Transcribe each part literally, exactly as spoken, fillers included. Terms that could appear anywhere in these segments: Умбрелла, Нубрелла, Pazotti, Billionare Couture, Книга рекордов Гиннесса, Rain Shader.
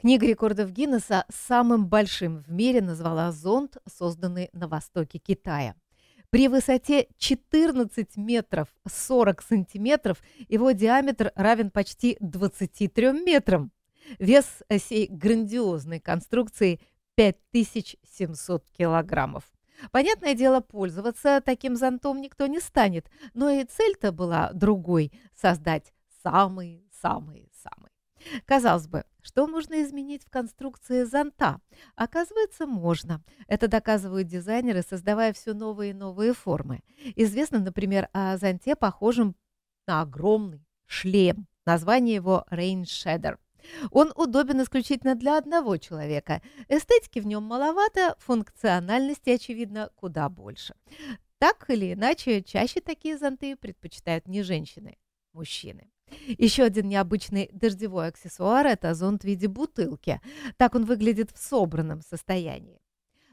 Книга рекордов Гиннесса самым большим в мире назвала зонд, созданный на востоке Китая. При высоте четырнадцать метров сорок сантиметров его диаметр равен почти двадцати трём метрам. Вес сей грандиозной конструкции пять тысяч семьсот килограммов. Понятное дело, пользоваться таким зонтом никто не станет, но и цель-то была другой – создать самый-самый-самый. Казалось бы, что можно изменить в конструкции зонта? Оказывается, можно. Это доказывают дизайнеры, создавая все новые и новые формы. Известно, например, о зонте, похожем на огромный шлем. Название его Rain Shader. Он удобен исключительно для одного человека. Эстетики в нем маловато, функциональности, очевидно, куда больше. Так или иначе, чаще такие зонты предпочитают не женщины, мужчины. Еще один необычный дождевой аксессуар – это зонт в виде бутылки. Так он выглядит в собранном состоянии.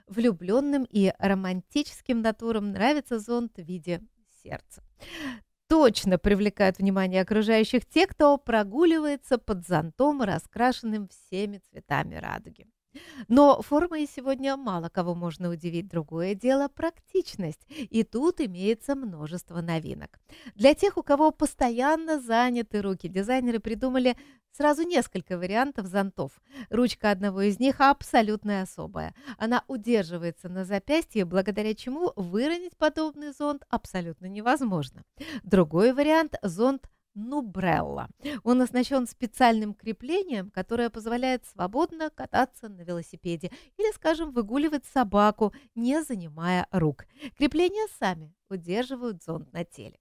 Влюбленным и романтическим натурам нравится зонт в виде сердца. Точно привлекают внимание окружающих те, кто прогуливается под зонтом, раскрашенным всеми цветами радуги. Но формой сегодня мало кого можно удивить. Другое дело – практичность. И тут имеется множество новинок. Для тех, у кого постоянно заняты руки, дизайнеры придумали сразу несколько вариантов зонтов. Ручка одного из них абсолютно особая. Она удерживается на запястье, благодаря чему выронить подобный зонт абсолютно невозможно. Другой вариант – зонт Нубрелла. Он оснащен специальным креплением, которое позволяет свободно кататься на велосипеде или, скажем, выгуливать собаку, не занимая рук. Крепления сами удерживают зонт на теле.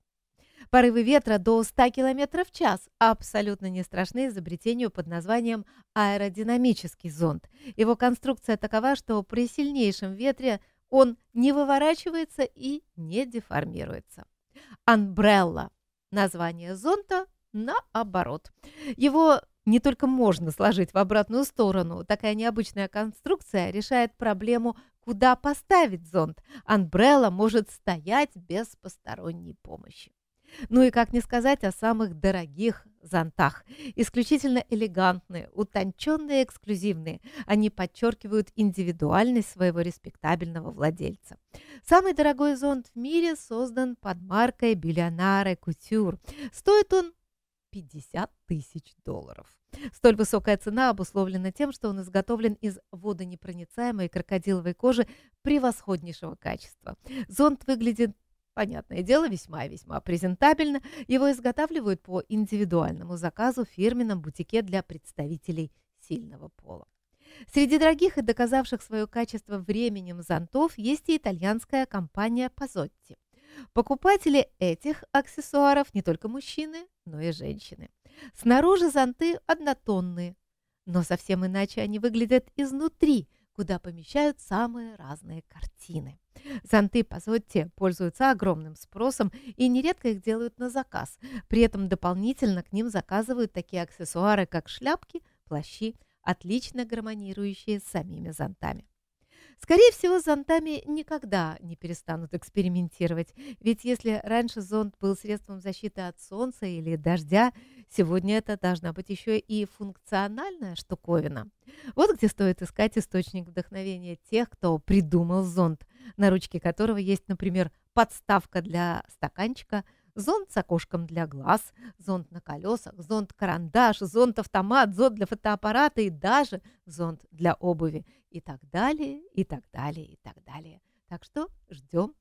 Порывы ветра до ста километров в час абсолютно не страшны изобретению под названием аэродинамический зонт. Его конструкция такова, что при сильнейшем ветре он не выворачивается и не деформируется. Умбрелла. Название зонта наоборот. Его не только можно сложить в обратную сторону, такая необычная конструкция решает проблему, куда поставить зонт. Умбрелла может стоять без посторонней помощи. Ну и как не сказать о самых дорогих зонтах. Исключительно элегантные, утонченные, эксклюзивные. Они подчеркивают индивидуальность своего респектабельного владельца. Самый дорогой зонт в мире создан под маркой Billionare Couture. Стоит он пятьдесят тысяч долларов. Столь высокая цена обусловлена тем, что он изготовлен из водонепроницаемой крокодиловой кожи превосходнейшего качества. Зонт выглядит, понятное дело, весьма и весьма презентабельно. Его изготавливают по индивидуальному заказу в фирменном бутике для представителей сильного пола. Среди дорогих и доказавших свое качество временем зонтов есть и итальянская компания Pazotti. Покупатели этих аксессуаров не только мужчины, но и женщины. Снаружи зонты однотонные, но совсем иначе они выглядят изнутри, куда помещают самые разные картины. Зонты Pazotti пользуются огромным спросом и нередко их делают на заказ. При этом дополнительно к ним заказывают такие аксессуары, как шляпки, плащи, отлично гармонирующие с самими зонтами. Скорее всего, с зонтами никогда не перестанут экспериментировать, ведь если раньше зонт был средством защиты от солнца или дождя, сегодня это должна быть еще и функциональная штуковина. Вот где стоит искать источник вдохновения тех, кто придумал зонт, на ручке которого есть, например, подставка для стаканчика, зонт с окошком для глаз, зонт на колесах, зонт-карандаш, зонт-автомат, зонт для фотоаппарата и даже зонт для обуви. И так далее, и так далее, и так далее. Так что ждем